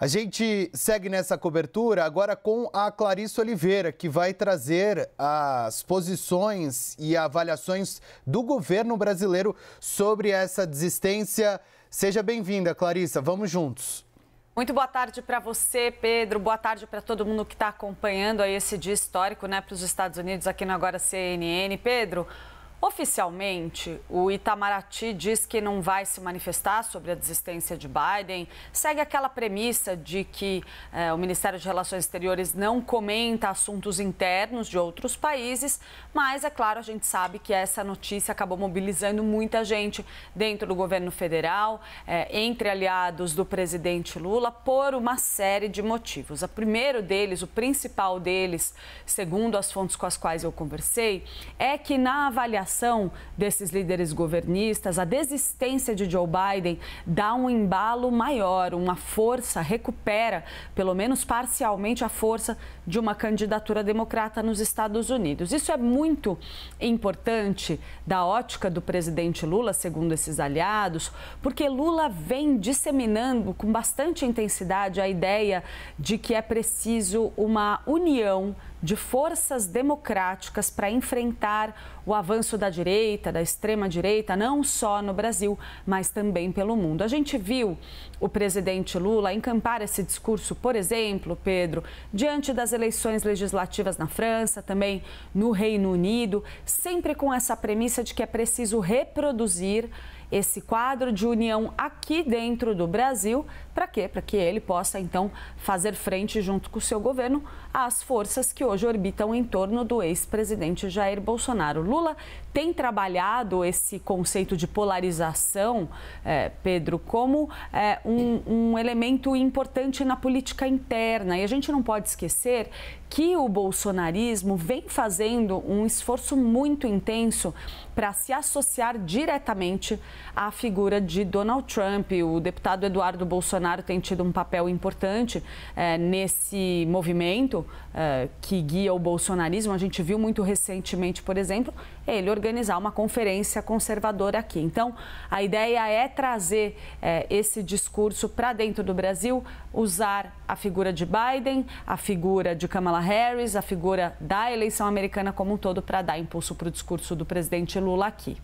A gente segue nessa cobertura agora com a Clarissa Oliveira, que vai trazer as posições e avaliações do governo brasileiro sobre essa desistência. Seja bem-vinda, Clarissa. Vamos juntos. Muito boa tarde para você, Pedro. Boa tarde para todo mundo que está acompanhando aí esse dia histórico, né, para os Estados Unidos aqui no Agora CNN. Pedro, oficialmente, o Itamaraty diz que não vai se manifestar sobre a desistência de Biden. Segue aquela premissa de que o Ministério de Relações Exteriores não comenta assuntos internos de outros países, mas, é claro, a gente sabe que essa notícia acabou mobilizando muita gente dentro do governo federal, entre aliados do presidente Lula, por uma série de motivos. O primeiro deles, o principal deles, segundo as fontes com as quais eu conversei, é que na avaliação desses líderes governistas, a desistência de Joe Biden dá um embalo maior, uma força, recupera, pelo menos parcialmente, a força de uma candidatura democrata nos Estados Unidos. Isso é muito importante da ótica do presidente Lula, segundo esses aliados, porque Lula vem disseminando com bastante intensidade a ideia de que é preciso uma união de forças democráticas para enfrentar o avanço da direita, da extrema-direita, não só no Brasil, mas também pelo mundo. A gente viu o presidente Lula encampar esse discurso, por exemplo, Pedro, diante das eleições legislativas na França, também no Reino Unido, sempre com essa premissa de que é preciso reproduzir esse quadro de união aqui dentro do Brasil. Para quê? Para que ele possa, então, fazer frente junto com o seu governo às forças que hoje orbitam em torno do ex-presidente Jair Bolsonaro. Lula tem trabalhado esse conceito de polarização, Pedro, como um elemento importante na política interna. E a gente não pode esquecer que o bolsonarismo vem fazendo um esforço muito intenso para se associar diretamente à figura de Donald Trump. O deputado Eduardo Bolsonaro tem tido um papel importante nesse movimento que guia o bolsonarismo. A gente viu muito recentemente, por exemplo, ele organizar uma conferência conservadora aqui. Então, a ideia é trazer esse discurso para dentro do Brasil, usar a figura de Biden, a figura de Kamala Harris, a figura da eleição americana como um todo, para dar impulso para o discurso do presidente Lula aqui.